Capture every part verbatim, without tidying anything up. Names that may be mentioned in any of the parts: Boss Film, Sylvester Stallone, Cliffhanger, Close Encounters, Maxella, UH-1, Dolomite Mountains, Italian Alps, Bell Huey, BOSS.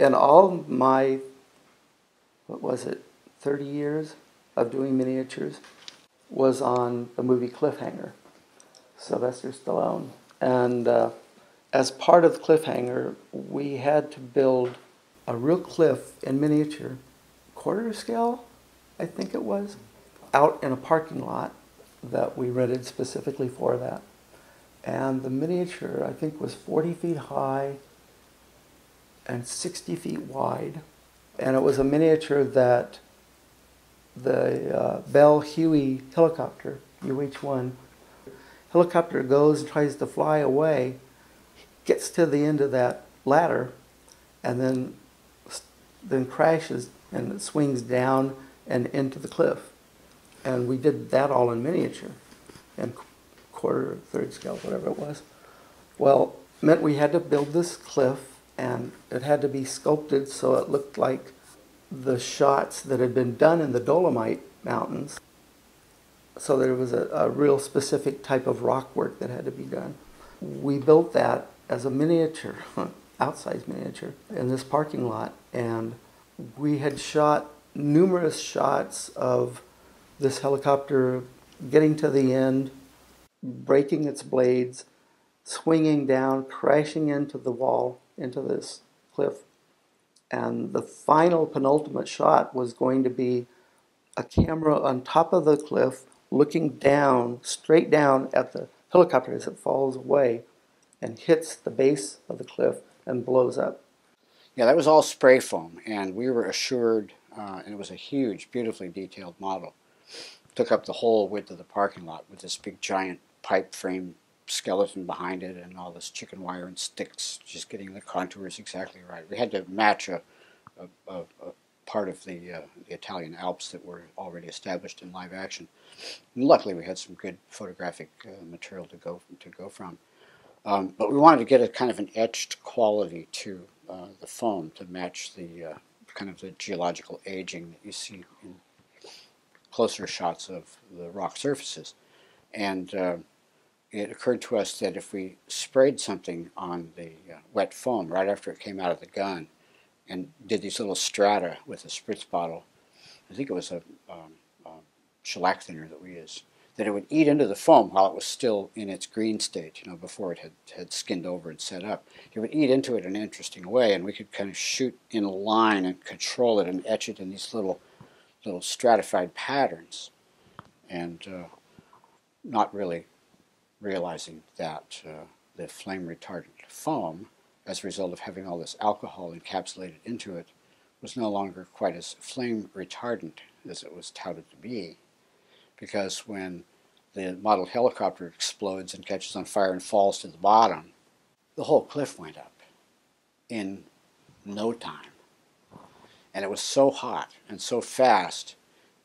in all my, what was it, thirty years of doing miniatures, was on the movie Cliffhanger, Sylvester Stallone. And uh, as part of Cliffhanger, we had to build a real cliff in miniature, quarter scale, I think it was, out in a parking lot that we rented specifically for that. And the miniature, I think, was forty feet high and sixty feet wide. And it was a miniature that the uh, Bell Huey helicopter, U H one, helicopter goes and tries to fly away, gets to the end of that ladder, and then, then crashes and it swings down and into the cliff. And we did that all in miniature, and quarter, third scale, whatever it was. Well, meant we had to build this cliff, and it had to be sculpted so it looked like the shots that had been done in the Dolomite Mountains. So there was a, a real specific type of rock work that had to be done. We built that as a miniature, outsized miniature, in this parking lot, and we had shot numerous shots of this helicopter getting to the end, breaking its blades, swinging down, crashing into the wall, into this cliff. And the final penultimate shot was going to be a camera on top of the cliff looking down, straight down at the helicopter as it falls away and hits the base of the cliff and blows up. Yeah, that was all spray foam, and we were assured, uh, and it was a huge, beautifully detailed model. Took up the whole width of the parking lot with this big giant pipe frame skeleton behind it and all this chicken wire and sticks, just getting the contours exactly right. We had to match a, a, a, a part of the, uh, the Italian Alps that were already established in live action. And luckily we had some good photographic uh, material to go, to go from. Um, but we wanted to get a kind of an etched quality to uh, the foam to match the uh, kind of the geological aging that you see in closer shots of the rock surfaces. And uh, it occurred to us that if we sprayed something on the uh, wet foam right after it came out of the gun and did these little strata with a spritz bottle, I think it was a, um, a shellac thinner that we used, that it would eat into the foam while it was still in its green state, you know, before it had, had skinned over and set up. It would eat into it in an interesting way, and we could kind of shoot in a line and control it and etch it in these little little stratified patterns, and uh, not really realizing that uh, the flame retardant foam, as a result of having all this alcohol encapsulated into it, was no longer quite as flame retardant as it was touted to be, because when the model helicopter explodes and catches on fire and falls to the bottom, the whole cliff went up in no time. And it was so hot and so fast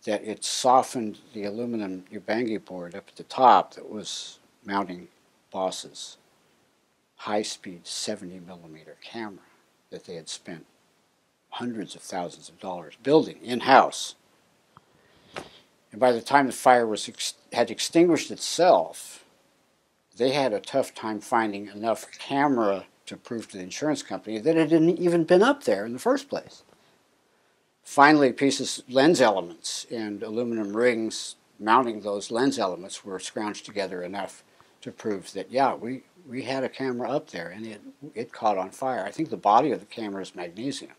that it softened the aluminum Ubangi board up at the top that was mounting BOSS's high-speed seventy millimeter camera that they had spent hundreds of thousands of dollars building in-house. And by the time the fire was ex had extinguished itself, they had a tough time finding enough camera to prove to the insurance company that it hadn't even been up there in the first place. Finally, pieces, lens elements and aluminum rings mounting those lens elements were scrounged together enough to prove that, yeah, we, we had a camera up there and it, it caught on fire. I think the body of the camera is magnesium.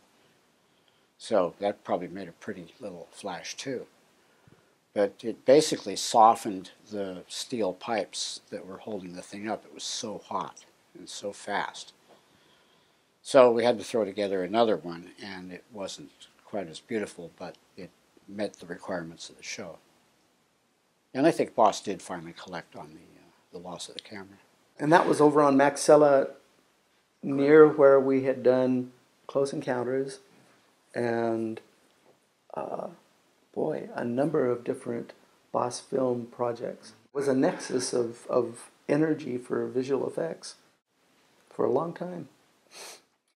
So that probably made a pretty little flash too. But it basically softened the steel pipes that were holding the thing up. It was so hot and so fast. So we had to throw together another one, and it wasn't quite as beautiful, but it met the requirements of the show. And I think BOSS did finally collect on the, uh, the loss of the camera. And that was over on Maxella, near where we had done Close Encounters, and uh, boy, a number of different BOSS film projects. It was a nexus of, of energy for visual effects for a long time.